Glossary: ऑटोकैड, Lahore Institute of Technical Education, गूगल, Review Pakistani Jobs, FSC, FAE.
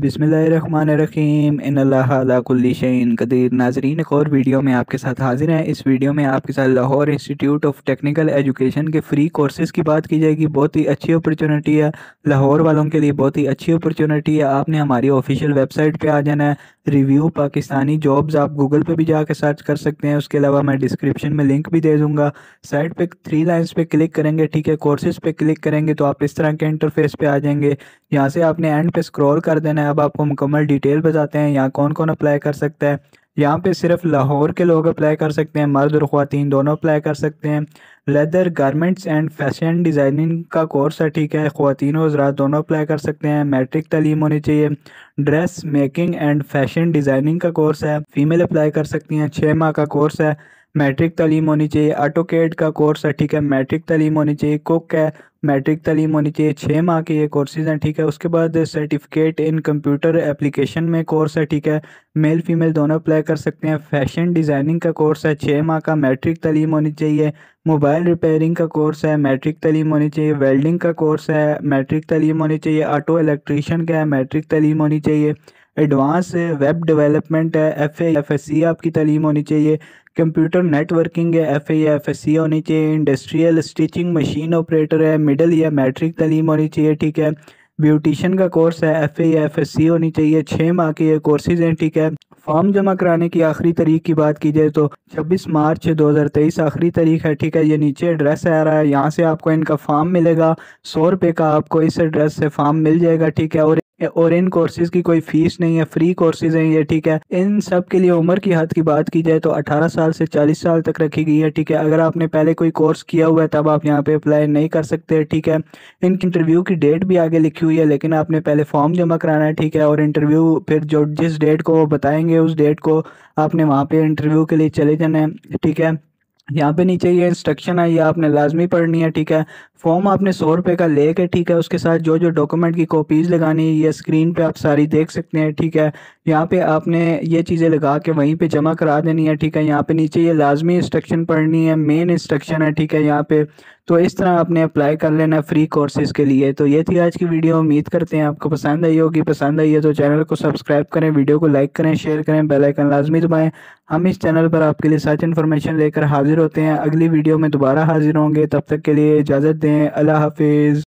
बिस्मिल्लाहिर्रहमानिर्रहीम इन्नल्लाह अला कुल्ली शैइन कदीर। नाजरीन, एक और वीडियो में आपके साथ हाजिर हैं। इस वीडियो में आपके साथ Lahore institute of technical education के फ्री कोर्सेज़ की बात की जाएगी। बहुत ही अच्छी अपॉर्चुनिटी है, लाहौर वालों के लिए बहुत ही अच्छी अपॉर्चुनिटी है। आपने हमारी ऑफिशियल वेबसाइट पर आ जाना है, रिव्यू पाकिस्तानी जॉब्स। आप गूगल पर भी जाकर सर्च कर सकते हैं। उसके अलावा मैं डिस्क्रिप्शन में लिंक भी दे दूँगा। साइट पर 3 लाइन्स पर क्लिक करेंगे, ठीक है, कोर्सेज़ पर क्लिक करेंगे तो आप इस तरह के इंटरफेस पर आ जाएंगे। यहाँ से आपने एंड पे स्क्रॉल कर देना है। अब आपको मुकम्मल डिटेल बताते हैं यहाँ कौन कौन अप्लाई कर सकता है। यहाँ पे सिर्फ लाहौर के लोग अप्लाई कर सकते हैं, मर्द और ख़वातीन दोनों अप्लाई कर सकते हैं। Leather garments and fashion designing का कोर्स है, ठीक है, ख़वातीन और हज़रात दोनों अप्लाई कर सकते हैं। मैट्रिक तालीम होनी चाहिए। Dress making and fashion designing का कोर्स है, फ़ीमेल अप्लाई कर सकती हैं। 6 माह का कोर्स है, मैट्रिक तालीम होनी चाहिए। ऑटोकैड का कोर्स है, ठीक है, मैट्रिक तालीम होनी चाहिए। कुक है, मैट्रिक तालीम होनी चाहिए। 6 माह के ये कोर्सेज़ हैं, ठीक है। उसके बाद सर्टिफिकेट इन कंप्यूटर एप्लीकेशन में कोर्स है, ठीक है, मेल फीमेल दोनों अप्लाई कर सकते हैं। फैशन डिज़ाइनिंग का कोर्स है, 6 माह का, मैट्रिक तालीम होनी चाहिए। मोबाइल रिपेयरिंग का कोर्स है, मैट्रिक तालीम होनी चाहिए। वेल्डिंग का कोर्स है, मैट्रिक तालीम होनी चाहिए। ऑटो इलेक्ट्रीशियन का है, मैट्रिक तालीम होनी चाहिए। एडवांस वेब डेवलपमेंट है, FAE FSC आपकी तालीम होनी चाहिए। कंप्यूटर नेटवर्किंग है, FAE FSC होनी चाहिए। इंडस्ट्रियल स्टिचिंग मशीन ऑपरेटर है, मिडल या मैट्रिक तालीम होनी चाहिए, ठीक है। ब्यूटिशन का कोर्स है, FAE FSC होनी चाहिए। 6 माह के ये कोर्सेज़ हैं, ठीक है। फॉर्म जमा कराने की आखिरी तारीख की बात की जाए तो 26 मार्च 2023 आखिरी तारीख है, ठीक है। ये नीचे एड्रेस आ रहा है, यहाँ से आपको इनका फॉर्म मिलेगा। 100 रुपये का आपको इस एड्रेस से फॉर्म मिल जाएगा, ठीक है। और इन कोर्सेज़ की कोई फ़ीस नहीं है, फ्री कोर्सेज़ हैं ये, ठीक है। इन सब के लिए उम्र की हद की बात की जाए तो 18 साल से 40 साल तक रखी गई है, ठीक है। अगर आपने पहले कोई कोर्स किया हुआ है तब आप यहाँ पे अप्लाई नहीं कर सकते, ठीक है। इनकी इंटरव्यू की डेट भी आगे लिखी हुई है, लेकिन आपने पहले फॉर्म जमा कराना है, ठीक है। और इंटरव्यू फिर जो जिस डेट को वो बताएँगे उस डेट को आपने वहाँ पर इंटरव्यू के लिए चले जाना है, ठीक है। यहाँ पे नीचे ये इंस्ट्रक्शन है, ये आपने लाजमी पढ़नी है, ठीक है। फॉर्म आपने 100 रुपये का ले कर, ठीक है, उसके साथ जो जो डॉक्यूमेंट की कॉपीज़ लगानी है ये स्क्रीन पे आप सारी देख सकते हैं, ठीक है। यहाँ पे आपने ये चीज़ें लगा के वहीं पे जमा करा देनी है, ठीक है। यहाँ पे नीचे ये लाजमी इंस्ट्रक्शन पढ़नी है, मेन इंस्ट्रक्शन है, ठीक है। यहाँ पर तो इस तरह आपने अप्लाई कर लेना फ्री कोर्सेज़ के लिए। तो ये थी आज की वीडियो, उम्मीद करते हैं आपको पसंद आई होगी। पसंद आई है तो चैनल को सब्सक्राइब करें, वीडियो को लाइक करें, शेयर करें, बेल आइकन लाजमी दबाएँ। हम इस चैनल पर आपके लिए सच इन्फॉर्मेशन लेकर हाजिर होते हैं। अगली वीडियो में दोबारा हाजिर होंगे, तब तक के लिए इजाज़त दें। अल्लाह हाफिज़।